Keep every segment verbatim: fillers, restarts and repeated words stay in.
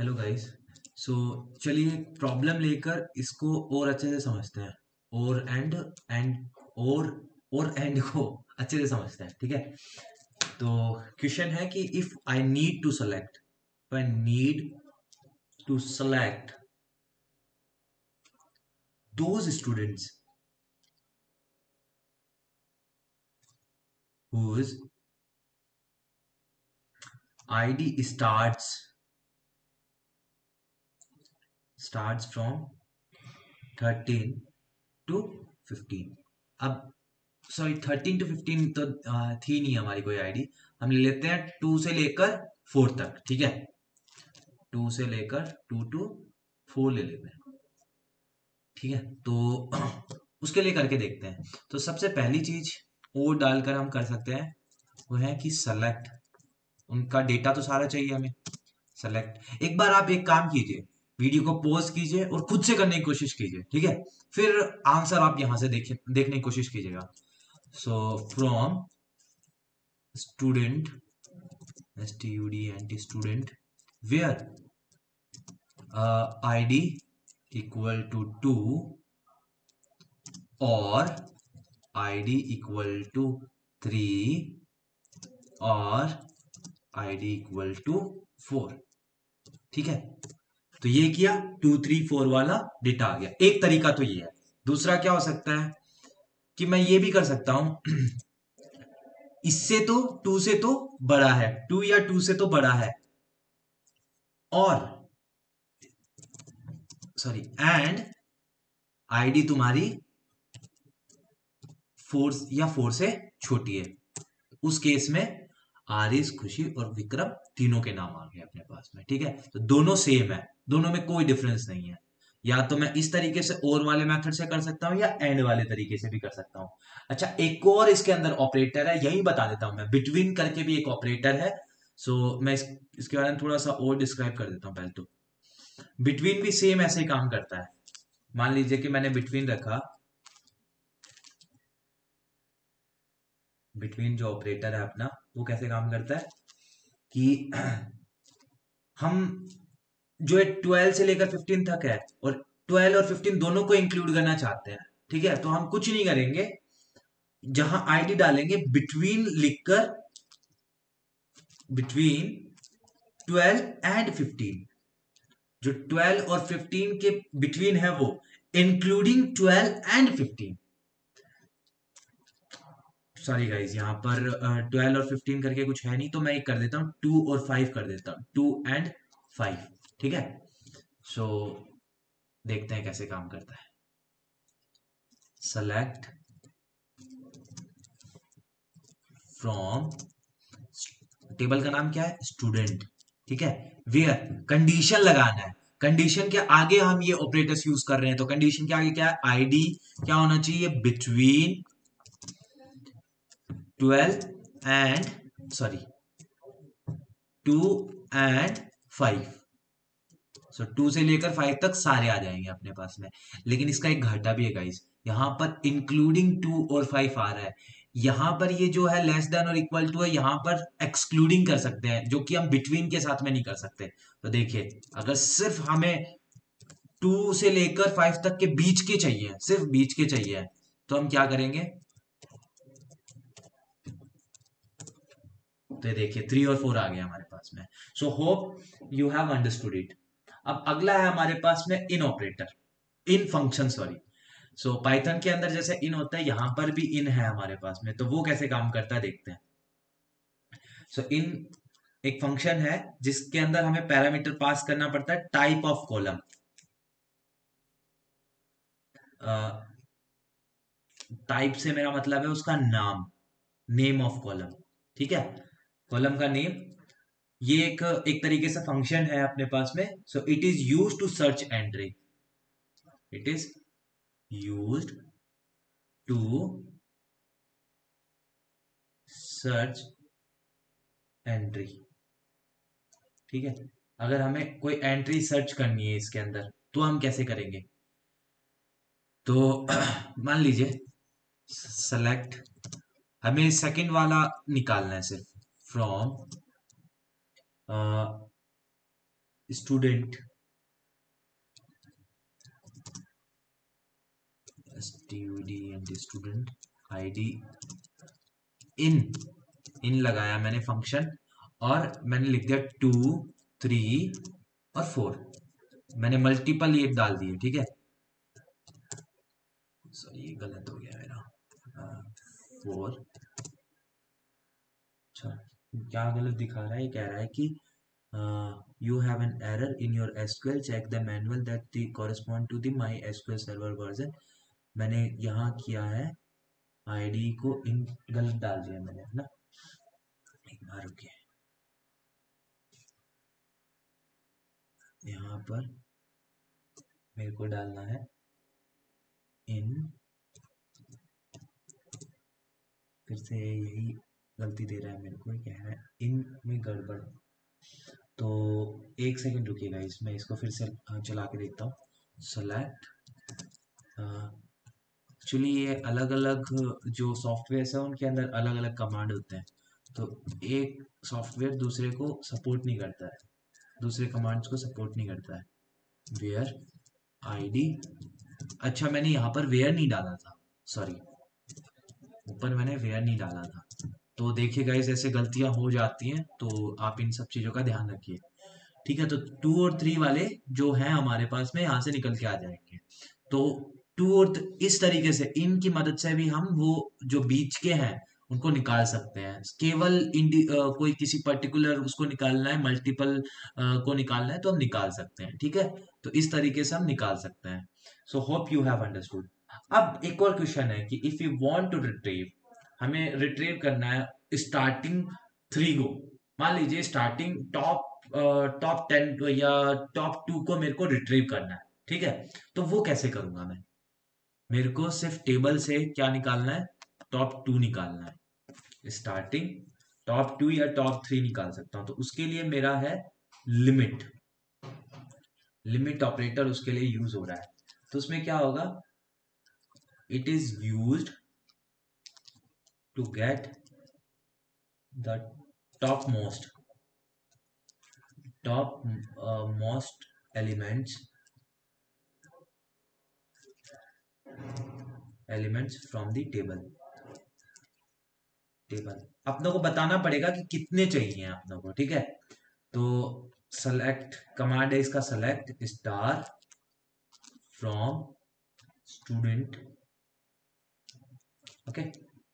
Hello guys. सो चलिए एक problem लेकर इसको और अच्छे से समझते हैं, और एंड एंड और और एंड को अच्छे से समझते हैं। ठीक है, तो क्वेश्चन है कि if I need to select I need to select those students whose I D starts starts from thirteen to fifteen। अब सॉरी थर्टीन टू फिफ्टीन तो थी नहीं हमारी कोई आईडी, हम ले लेते हैं टू से लेकर फोर तक। ठीक है, टू से लेकर टू टू फोर ले लेते हैं। ठीक है, तो उसके लिए करके देखते हैं। तो सबसे पहली चीज और डालकर हम कर सकते हैं वो है कि सेलेक्ट, उनका डेटा तो सारा चाहिए हमें। सेलेक्ट, एक बार आप एक काम कीजिए, वीडियो को पॉज कीजिए और खुद से करने की कोशिश कीजिए। ठीक है, फिर आंसर आप यहां से देखे देखने की कोशिश कीजिएगा। So from student S T U D N T student where I D equal to two और I D equal to three और I D equal to four. ठीक है, तो ये किया, टू थ्री फोर वाला डेटा आ गया। एक तरीका तो ये है। दूसरा क्या हो सकता है कि मैं ये भी कर सकता हूं, इससे तो टू से तो बड़ा है, टू या टू से तो बड़ा है, और सॉरी एंड I D तुम्हारी फोर या फोर से छोटी है। उस केस में आरिस, खुशी और विक्रम तीनों के नाम आ गए अपने पास में। ठीक है, तो दोनों सेम है, दोनों में कोई डिफरेंस नहीं है। या तो मैं इस तरीके से और वाले मेथड से कर सकता हूं या एंड वाले तरीके से भी कर सकता हूं। अच्छा, एक और इसके अंदर ऑपरेटर है, यही बता देता हूं मैं, बिटवीन करके भी एक ऑपरेटर है। सो मैं इस, इसके बारे में थोड़ा सा और डिस्क्राइब कर देता हूँ। पहले तो बिटवीन भी सेम ऐसे ही काम करता है। मान लीजिए कि मैंने बिटवीन रखा, बिटवीन जो ऑपरेटर है अपना वो कैसे काम करता है कि हम जो है ट्वेल्व से लेकर फिफ्टीन तक है और ट्वेल्व और फिफ्टीन दोनों को इंक्लूड करना चाहते हैं। ठीक है, तो हम कुछ नहीं करेंगे, जहां आईडी डालेंगे बिटवीन लिखकर, बिटवीन ट्वेल्व एंड फिफ्टीन, जो ट्वेल्व और फिफ्टीन के बिटवीन है वो including twelve and fifteen. Sorry guys, यहाँ पर ट्वेल्व और फिफ्टीन करके कुछ है नहीं, तो मैं एक कर देता हूँ टू और फाइव कर देता हूँ, टू एंड फाइव। ठीक है, सो so, देखते हैं कैसे काम करता है। सेलेक्ट फ्रॉम, टेबल का नाम क्या है, स्टूडेंट। ठीक है, वेयर, कंडीशन लगाना है। कंडीशन के आगे हम ये ऑपरेटर्स यूज कर रहे हैं, तो कंडीशन के आगे क्या है, आईडी क्या होना चाहिए, between twelve and sorry two and five. So two से लेकर फाइव तक सारे आ जाएंगे अपने पास में। लेकिन इसका एक घाटा भी है गाइस, यहाँ पर इंक्लूडिंग टू और फाइव आ रहा है, यहाँ पर ये जो है लेस देन और इक्वल टू है, यहाँ पर एक्सक्लूडिंग कर सकते हैं, जो कि हम बिटवीन के साथ में नहीं कर सकते। तो देखिए, अगर सिर्फ हमें टू से लेकर फाइव तक के बीच के चाहिए, सिर्फ बीच के चाहिए, तो हम क्या करेंगे, तो देखिए थ्री और फोर आ गया हमारे पास में। So hope you have understood it. अब अगला है हमारे पास में in operator, in function sorry. So Python के अंदर जैसे इन होता है, यहाँ पर भी इन है हमारे पास में, तो वो कैसे काम करता है देखते हैं। सो so, इन एक फंक्शन है जिसके अंदर हमें पैरामीटर पास करना पड़ता है, टाइप ऑफ कॉलम, टाइप से मेरा मतलब है उसका नाम, नेम ऑफ कॉलम। ठीक है, कॉलम का नेम, ये एक एक तरीके से फंक्शन है अपने पास में। So it is used to search entry, it is used to search entry. ठीक है, अगर हमें कोई एंट्री सर्च करनी है इसके अंदर तो हम कैसे करेंगे, तो मान लीजिए सेलेक्ट, हमें सेकंड वाला निकालना है सिर्फ, from student student student ID in in लगाया मैंने फंक्शन और मैंने लिख दिया टू थ्री और फोर, मैंने मल्टीपल ये डाल दिए। ठीक है, सॉरी ये गलत हो गया मेरा, फोर अच्छा क्या गलत दिखा रहा है, ये कह रहा है कि you have an error in your SQL, check the manual that the correspond to the MySQL server version. मैंने यहाँ किया है आईडी को इन गलत डाल दिया मैंने, है ना। एक बार रुकिए, यहाँ पर मेरे को डालना है इन, फिर से यही गलती दे रहा है मेरे को, क्या है इन में गड़बड़। तो एक सेकंड रुकिएगा, इसमें इसको फिर से चला के देखता हूँ। सेलेक्ट, एक्चुअली ये अलग अलग जो सॉफ्टवेयर है उनके अंदर अलग अलग कमांड होते हैं, तो एक सॉफ्टवेयर दूसरे को सपोर्ट नहीं करता है, दूसरे कमांड्स को सपोर्ट नहीं करता है। वेयर आईडी, अच्छा मैंने यहाँ पर वेयर नहीं डाला था, सॉरी ऊपर मैंने वेयर नहीं डाला था। तो देखिए गाइस ऐसे गलतियां हो जाती हैं, तो आप इन सब चीजों का ध्यान रखिए। ठीक है, तो टू और थ्री वाले जो हैं हमारे पास में यहाँ से निकल के आ जाएंगे। तो टू और इस तरीके से इनकी मदद से भी हम वो जो बीच के हैं उनको निकाल सकते हैं। केवल इंडी आ, कोई किसी पर्टिकुलर उसको निकालना है, मल्टीपल को निकालना है तो हम निकाल सकते हैं। ठीक है, तो इस तरीके से हम निकाल सकते हैं। So hope you have understood. अब एक और क्वेश्चन है कि if you want to retrieve, हमें रिट्रीव करना है स्टार्टिंग थ्री को, मान लीजिए स्टार्टिंग टॉप टॉप टेन या टॉप टू को मेरे को रिट्रीव करना है। ठीक है, तो वो कैसे करूंगा मैं, मेरे को सिर्फ टेबल से क्या निकालना है, टॉप टू निकालना है, स्टार्टिंग टॉप टू या टॉप थ्री निकाल सकता हूं। तो उसके लिए मेरा है लिमिट, लिमिट ऑपरेटर उसके लिए यूज हो रहा है। तो उसमें क्या होगा, it is used to get the topmost top uh, most elements elements from the table table अपनों को बताना पड़ेगा कि कितने चाहिए अपनों को। ठीक है, तो select command है इसका, select star from student, okay okay?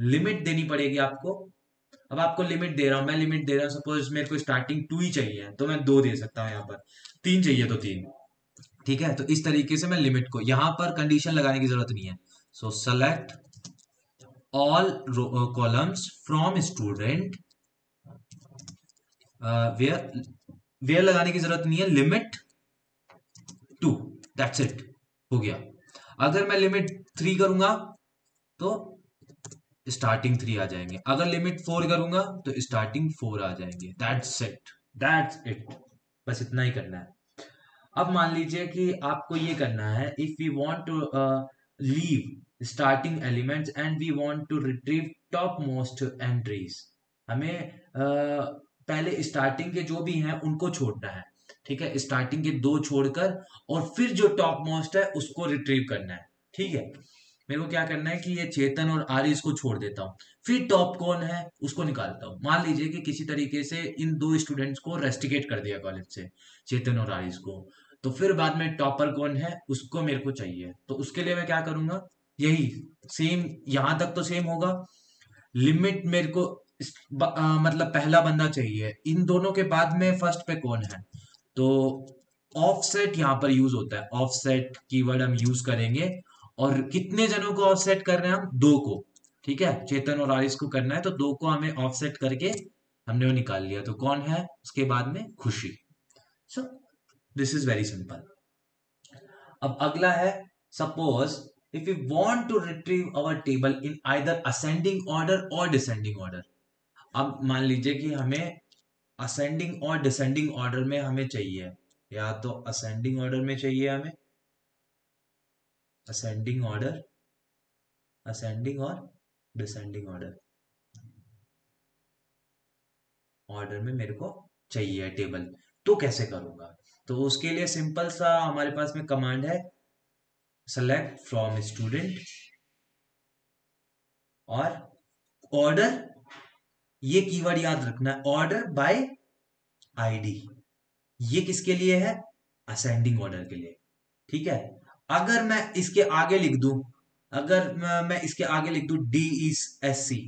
Limit देनी पड़ेगी आपको। अब आपको लिमिट दे रहा हूं मैं, लिमिट दे रहा हूं, सपोज मेरे को स्टार्टिंग टू ही चाहिए तो मैं दो दे सकता हूं, यहाँ पर तीन चाहिए तो तीन। ठीक है, तो इस तरीके से मैं लिमिट को, यहाँ पर कंडीशन लगाने की जरूरत नहीं है। So select all columns from student, where where लगाने की जरूरत नहीं है, लिमिट टू, दैट्स इट, हो गया। अगर मैं लिमिट थ्री करूंगा तो स्टार्टिंग थ्री आ जाएंगे, अगर लिमिट फोर करूंगा तो स्टार्टिंग फोर आ जाएंगे। दैट्स इट, दैट्स इट, बस इतना ही करना है। अब मान लीजिए कि आपको ये करना है, if we want to leave starting elements and we want to retrieve top most entries, हमें uh, पहले स्टार्टिंग के जो भी हैं उनको छोड़ना है। ठीक है, स्टार्टिंग के दो छोड़कर और फिर जो टॉप मोस्ट है उसको रिट्रीव करना है। ठीक है, मेरे को क्या करना है कि ये चेतन और आर्य इसको छोड़ देता हूँ, फिर टॉप कौन है उसको निकालता हूँ। मान लीजिए कि किसी तरीके से इन दो स्टूडेंट्स को रेस्टिकेट कर दिया कॉलेज से, चेतन और आर्य को, तो फिर बाद में टॉपर कौन है उसको मेरे को चाहिए। तो उसके लिए मैं क्या करूंगा, यही सेम, यहाँ तक तो सेम होगा। लिमिट मेरे को आ, मतलब पहला बंदा चाहिए, इन दोनों के बाद में फर्स्ट पे कौन है, तो ऑफसेट यहाँ पर यूज होता है, ऑफसेट कीवर्ड हम यूज करेंगे। और कितने जनों को ऑफसेट कर रहे हैं हम, दो को। ठीक है, चेतन और आरिस को करना है तो दो को हमें ऑफसेट करके हमने वो निकाल लिया। तो कौन है उसके बाद में, खुशी। So this is very simple. अब अगला है, suppose if you want to retrieve our table in either ascending order और डिसेंडिंग ऑर्डर। अब मान लीजिए कि हमें असेंडिंग और डिसेंडिंग ऑर्डर में हमें चाहिए, या तो असेंडिंग ऑर्डर में चाहिए हमें, असेंडिंग ऑर्डर, असेंडिंग और डिसेंडिंग ऑर्डर ऑर्डर में मेरे को चाहिए टेबल, तो कैसे करूंगा। तो उसके लिए सिंपल सा हमारे पास में कमांड है सेलेक्ट फ्रॉम स्टूडेंट और ऑर्डर, ये कीवर्ड याद रखना, ऑर्डर बाय आईडी। ये किसके लिए है? असेंडिंग ऑर्डर के लिए। ठीक है, अगर मैं इसके आगे लिख दूं, अगर मैं इसके आगे लिख दूं डी एस सी,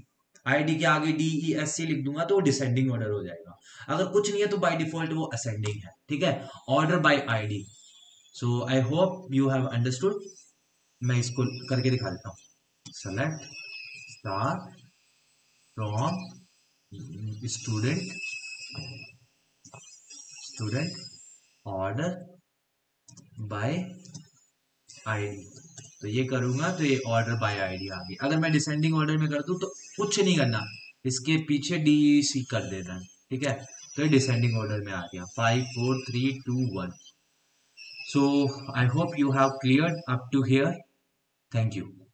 आईडी के आगे डी ई एस सी लिख दूंगा तो वो डिसेंडिंग ऑर्डर हो जाएगा। अगर कुछ नहीं है तो बाय डिफॉल्ट वो असेंडिंग है। ठीक है, order by ID. So I hope you have understood. मैं इसको करके दिखा देता हूं, select star from student student order by ID. तो ये करूंगा तो ये ऑर्डर बाय आईडी आ गई। अगर मैं डिसेंडिंग ऑर्डर में कर दूं तो कुछ नहीं करना, इसके पीछे डी सी कर देता है। ठीक है, तो ये डिसेंडिंग ऑर्डर में आ गया, five four three two one. So I hope you have clear up to here. Thank you.